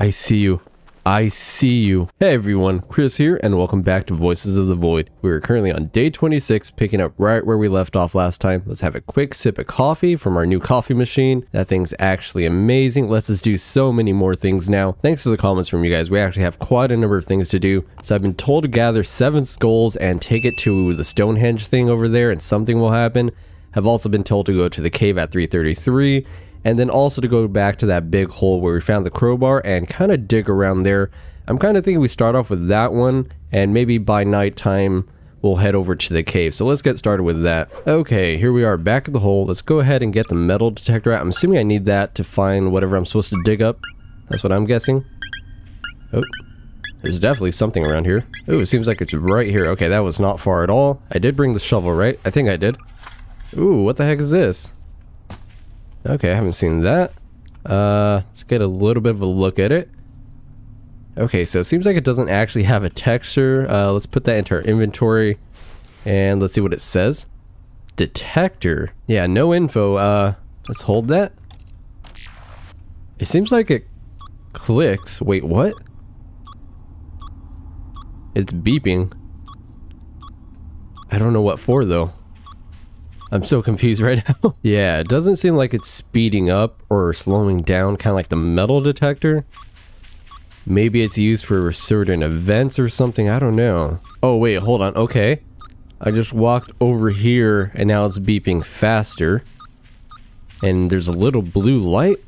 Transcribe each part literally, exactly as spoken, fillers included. I see you. I see you. Hey everyone, Chris here, and welcome back to Voices of the Void. We are currently on day twenty-six, picking up right where we left off last time. Let's have a quick sip of coffee from our new coffee machine. That thing's actually amazing. Lets us do so many more things now. Thanks to the comments from you guys, we actually have quite a number of things to do. So I've been told to gather seven skulls and take it to the Stonehenge thing over there, and something will happen. I've also been told to go to the cave at three thirty-three. And then also to go back to that big hole where we found the crowbar and kind of dig around there. I'm kind of thinking we start off with that one, and maybe by nighttime we'll head over to the cave. So let's get started with that. Okay, here we are back at the hole. Let's go ahead and get the metal detector out. I'm assuming I need that to find whatever I'm supposed to dig up. That's what I'm guessing. Oh, there's definitely something around here. Oh, it seems like it's right here. Okay, that was not far at all. I did bring the shovel, right? I think I did. Ooh, what the heck is this? Okay, I haven't seen that. Uh, let's get a little bit of a look at it. Okay, so it seems like it doesn't actually have a texture. Uh, let's put that into our inventory. And let's see what it says. Detector. Yeah, no info. Uh, let's hold that. It seems like it clicks. Wait, what? It's beeping. I don't know what for, though. I'm so confused right now. Yeah, it doesn't seem like it's speeding up or slowing down, kind of like the metal detector. Maybe it's used for certain events or something, I don't know. Oh wait, hold on, okay. I just walked over here and now it's beeping faster. And there's a little blue light.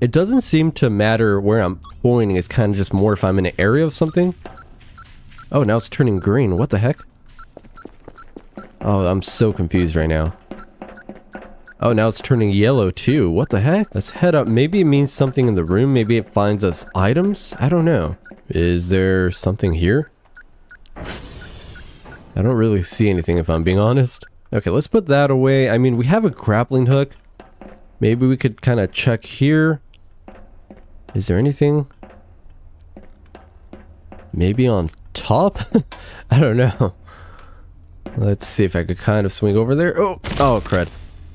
It doesn't seem to matter where I'm pointing, it's kind of just more if I'm in an area of something. Oh, now it's turning green, what the heck? Oh, I'm so confused right now. Oh, now it's turning yellow too. What the heck? Let's head up. Maybe it means something in the room. Maybe it finds us items? I don't know. Is there something here? I don't really see anything if I'm being honest. Okay, let's put that away. I mean, we have a grappling hook. Maybe we could kind of check here. Is there anything? Maybe on top? I don't know. Let's see if I could kind of swing over there. Oh, oh crud.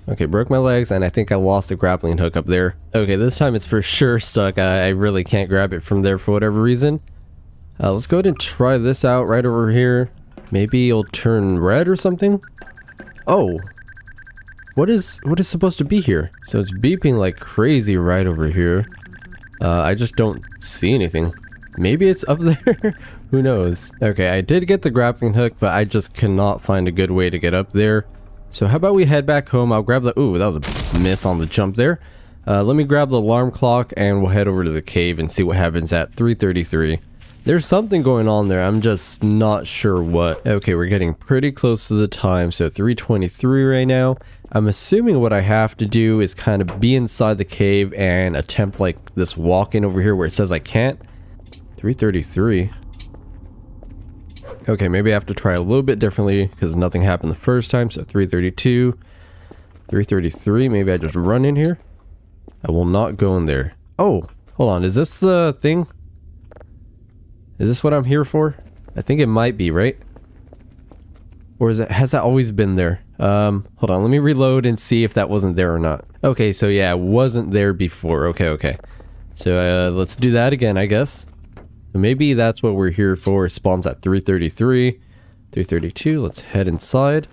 Okay, broke my legs and I think I lost the grappling hook up there. Okay, this time it's for sure stuck. I, I really can't grab it from there for whatever reason. Uh, let's go ahead and try this out right over here. Maybe it'll turn red or something? Oh. What is, what is supposed to be here? So it's beeping like crazy right over here. Uh, I just don't see anything. Maybe it's up there? Who knows? Okay, I did get the grappling hook, but I just cannot find a good way to get up there. So how about we head back home? I'll grab the... Ooh, that was a miss on the jump there. Uh, let me grab the alarm clock and we'll head over to the cave and see what happens at three thirty-three. There's something going on there. I'm just not sure what. Okay, we're getting pretty close to the time. So three twenty-three right now. I'm assuming what I have to do is kind of be inside the cave and attempt like this walk-in over here where it says I can't. three thirty-three. Okay, maybe I have to try a little bit differently because nothing happened the first time. So three thirty-two, three thirty-three. Maybe I just run in here. I will not go in there. Oh, hold on. Is this the thing? Is this what I'm here for? I think it might be, right? Or is it, has that always been there? Um, hold on. Let me reload and see if that wasn't there or not. Okay, so yeah, it wasn't there before. Okay, okay. So uh, let's do that again, I guess. Maybe that's what we're here for. It spawns at three thirty-three, three thirty-two. Let's head inside,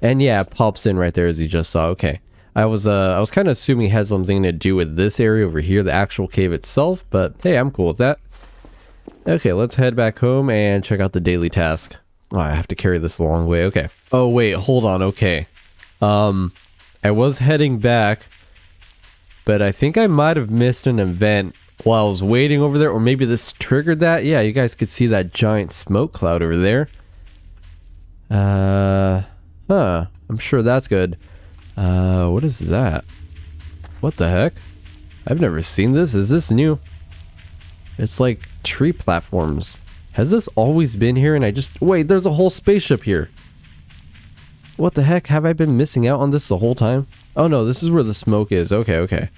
and yeah, it pops in right there as you just saw. Okay, I was uh, I was kind of assuming it has something to do with this area over here, the actual cave itself. But hey, I'm cool with that. Okay, let's head back home and check out the daily task. Oh, I have to carry this a long way. Okay. Oh wait, hold on. Okay, um, I was heading back, but I think I might have missed an event while I was waiting over there, or maybe this triggered that. Yeah, you guys could see that giant smoke cloud over there. Uh, huh. I'm sure that's good. Uh, what is that? What the heck? I've never seen this. Is this new? It's like tree platforms. Has this always been here? And I just... Wait, there's a whole spaceship here. What the heck? Have I been missing out on this the whole time? Oh no, this is where the smoke is. Okay, okay.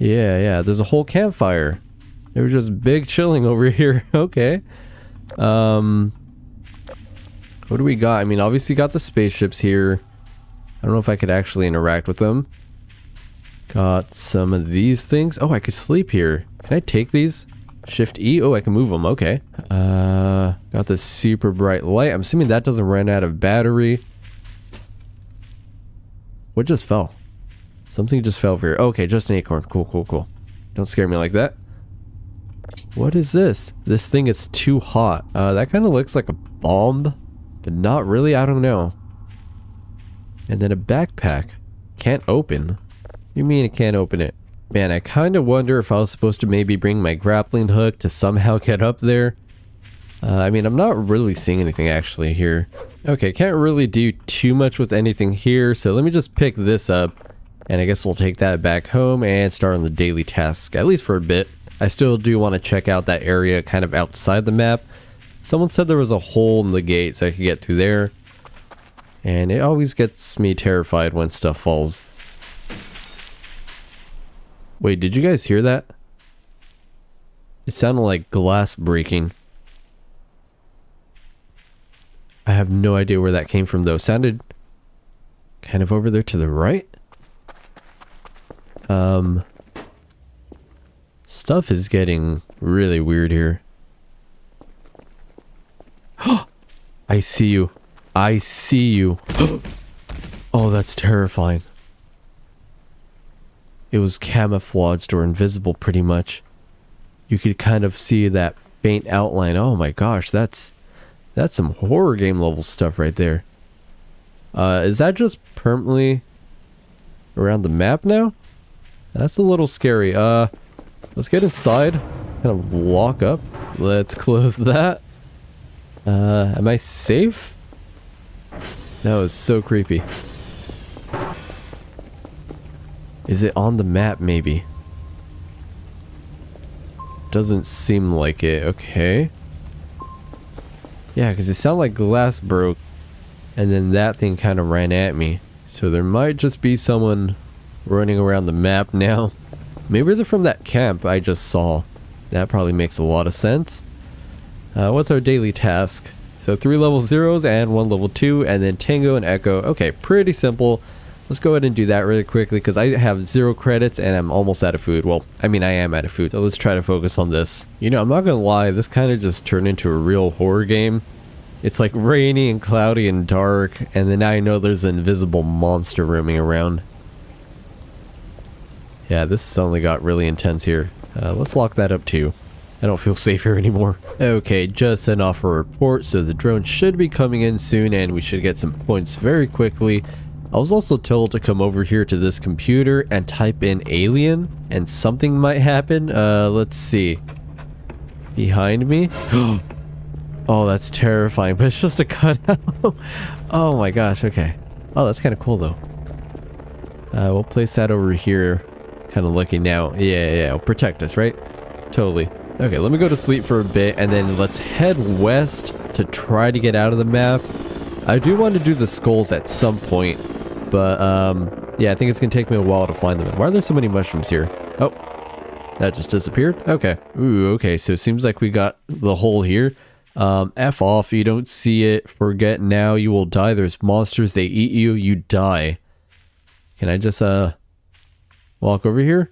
Yeah, yeah, there's a whole campfire. They were just big chilling over here. Okay. Um, what do we got? I mean, obviously got the spaceships here. I don't know if I could actually interact with them. Got some of these things. Oh, I could sleep here. Can I take these? Shift E. Oh, I can move them. Okay. Uh, got this super bright light. I'm assuming that doesn't run out of battery. What just fell? Something just fell over here. Okay, just an acorn. Cool, cool, cool. Don't scare me like that. What is this? This thing is too hot. Uh, that kind of looks like a bomb, but not really. I don't know. And then a backpack. Can't open. You mean it can't open it? Man, I kind of wonder if I was supposed to maybe bring my grappling hook to somehow get up there. Uh, I mean, I'm not really seeing anything actually here. Okay, can't really do too much with anything here, so let me just pick this up. And I guess we'll take that back home and start on the daily task, at least for a bit. I still do want to check out that area kind of outside the map. Someone said there was a hole in the gate so I could get through there. And it always gets me terrified when stuff falls. Wait, did you guys hear that? It sounded like glass breaking. I have no idea where that came from though. It sounded kind of over there to the right? Um... Stuff is getting really weird here. I see you. I see you. Oh, that's terrifying. It was camouflaged or invisible pretty much. You could kind of see that faint outline. Oh my gosh, that's that's some horror game level stuff right there. Uh, is that just permanently around the map now? That's a little scary. Uh... Let's get inside, kind of lock up. Let's close that. Uh, am I safe? That was so creepy. Is it on the map, maybe? Doesn't seem like it, okay. Yeah, because it sounded like glass broke, and then that thing kind of ran at me. So there might just be someone running around the map now. Maybe they're from that camp I just saw. That probably makes a lot of sense. Uh, what's our daily task? So three level zeros and one level two and then Tango and Echo. Okay, pretty simple. Let's go ahead and do that really quickly because I have zero credits and I'm almost out of food. Well, I mean, I am out of food. So let's try to focus on this. You know, I'm not going to lie. This kind of just turned into a real horror game. It's like rainy and cloudy and dark. And then now I know there's an invisible monster roaming around. Yeah, this suddenly got really intense here. Uh, let's lock that up too. I don't feel safe here anymore. Okay, just sent off a report, so the drone should be coming in soon and we should get some points very quickly. I was also told to come over here to this computer and type in alien and something might happen. Uh, let's see. Behind me? Oh, that's terrifying, but it's just a cutout. Oh my gosh, okay. Oh, that's kind of cool though. Uh, we'll place that over here. Kind of lucky now. Yeah, yeah, it'll protect us, right? Totally. Okay, let me go to sleep for a bit, and then let's head west to try to get out of the map. I do want to do the skulls at some point, but, um, yeah, I think it's going to take me a while to find them. Why are there so many mushrooms here? Oh, that just disappeared? Okay. Ooh, okay, so it seems like we got the hole here. Um, F off, you don't see it. Forget now, you will die. There's monsters, they eat you, you die. Can I just, uh... walk over here?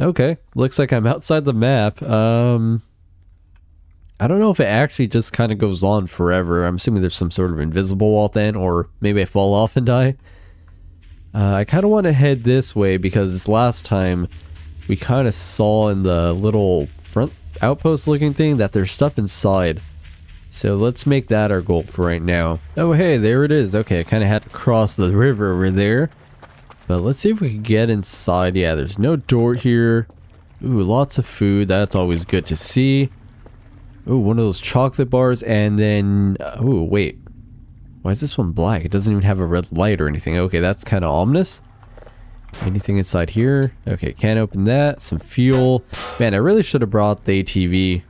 Okay, looks like I'm outside the map. Um, I don't know if it actually just kind of goes on forever. I'm assuming there's some sort of invisible wall then, or maybe I fall off and die. Uh, I kind of want to head this way because last time we kind of saw in the little front outpost looking thing that there's stuff inside. So let's make that our goal for right now. Oh hey, there it is. Okay, I kind of had to cross the river over there. But let's see if we can get inside. Yeah, there's no door here. Ooh, lots of food. That's always good to see. Ooh, one of those chocolate bars. And then... Uh, ooh, wait. Why is this one black? It doesn't even have a red light or anything. Okay, that's kind of ominous. Anything inside here? Okay, can't open that. Some fuel. Man, I really should have brought the A T V.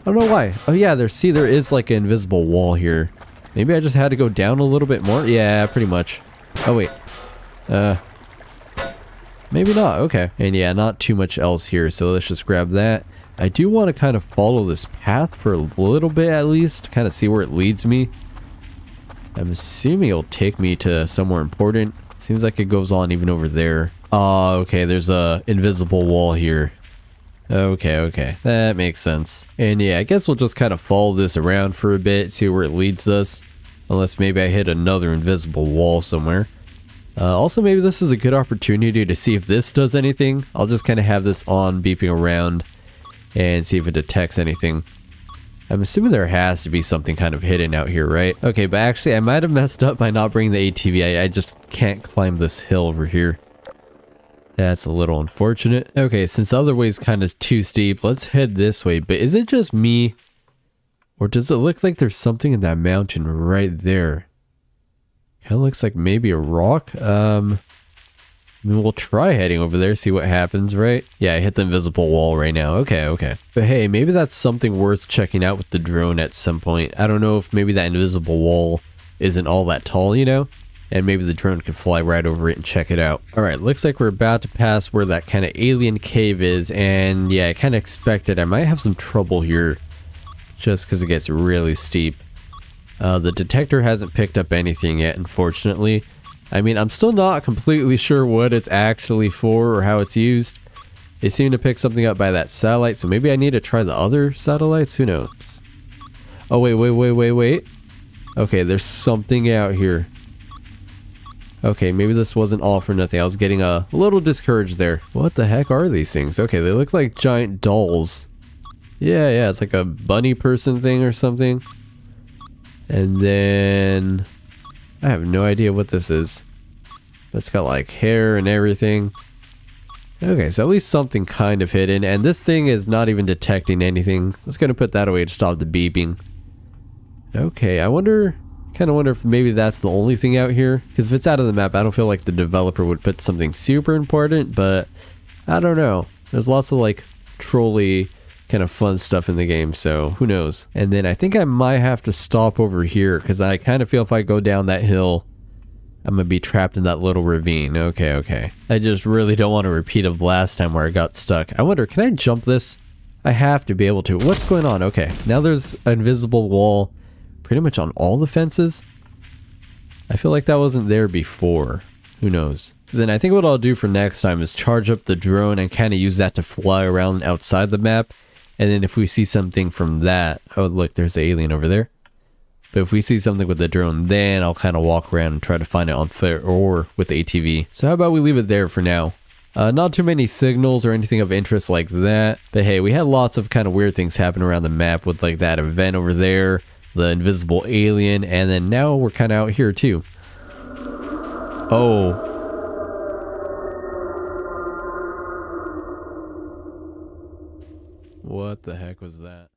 I don't know why. Oh yeah, there. See, there is like an invisible wall here. Maybe I just had to go down a little bit more? Yeah, pretty much. Oh, wait. Uh, maybe not. Okay. And yeah, not too much else here. So let's just grab that. I do want to kind of follow this path for a little bit at least. To kind of see where it leads me. I'm assuming it'll take me to somewhere important. Seems like it goes on even over there. Oh, okay, there's a invisible wall here. Okay, okay, that makes sense. And yeah, I guess we'll just kind of follow this around for a bit, see where it leads us. Unless maybe I hit another invisible wall somewhere. Uh, also, maybe this is a good opportunity to see if this does anything. I'll just kind of have this on, beeping around, and see if it detects anything. I'm assuming there has to be something kind of hidden out here, right? Okay, but actually, I might have messed up by not bringing the A T V. I, I just can't climb this hill over here. That's a little unfortunate. Okay, since the other way is kind of too steep, let's head this way. But is it just me? Or does it look like there's something in that mountain right there? Kind of looks like maybe a rock. Um, I mean, we'll try heading over there, see what happens, right? Yeah, I hit the invisible wall right now. Okay, okay. But hey, maybe that's something worth checking out with the drone at some point. I don't know if maybe that invisible wall isn't all that tall, you know? And maybe the drone could fly right over it and check it out. Alright, looks like we're about to pass where that kind of alien cave is. And yeah, I kind of expected I might have some trouble here. Just because it gets really steep. Uh, the detector hasn't picked up anything yet, unfortunately. I mean, I'm still not completely sure what it's actually for or how it's used. It seemed to pick something up by that satellite, so maybe I need to try the other satellites? Who knows? Oh, wait, wait, wait, wait, wait. Okay, there's something out here. Okay, maybe this wasn't all for nothing. I was getting a little discouraged there. What the heck are these things? Okay, they look like giant dolls. Yeah, yeah, it's like a bunny person thing or something. And then... I have no idea what this is. It's got like hair and everything. Okay, so at least something kind of hidden. And this thing is not even detecting anything. Let's go and put that away to stop the beeping. Okay, I wonder... kind of wonder if maybe that's the only thing out here. Because if it's out of the map, I don't feel like the developer would put something super important. But, I don't know. There's lots of like trolley... kind of fun stuff in the game, so who knows. And then I think I might have to stop over here because I kind of feel if I go down that hill I'm gonna be trapped in that little ravine. Okay, okay. I just really don't want to repeat of last time where I got stuck. I wonder, can I jump this? I have to be able to. What's going on? Okay, now there's an invisible wall pretty much on all the fences. I feel like that wasn't there before. Who knows? Then I think what I'll do for next time is charge up the drone and kind of use that to fly around outside the map. And then if we see something from that... Oh, look, there's the alien over there. But if we see something with the drone, then I'll kind of walk around and try to find it on foot or with the A T V. So how about we leave it there for now? Uh, not too many signals or anything of interest like that. But hey, we had lots of kind of weird things happen around the map with like that event over there, the invisible alien, and then now we're kind of out here too. Oh... What the heck was that?